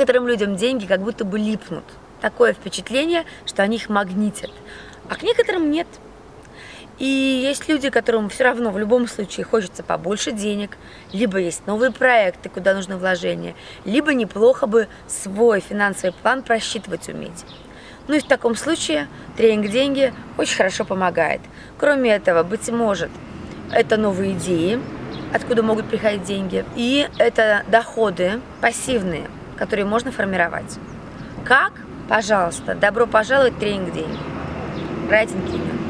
некоторым людям деньги как будто бы липнут. Такое впечатление, что они их магнитят. А к некоторым нет. И есть люди, которым все равно в любом случае хочется побольше денег, либо есть новые проекты, куда нужно вложение, либо неплохо бы свой финансовый план просчитывать уметь. Ну и в таком случае тренинг «Деньги» очень хорошо помогает. Кроме этого, быть может, это новые идеи, откуда могут приходить деньги, и это доходы пассивные, которые можно формировать. Как? Пожалуйста, добро пожаловать в тренинг «Деньги». Раденький.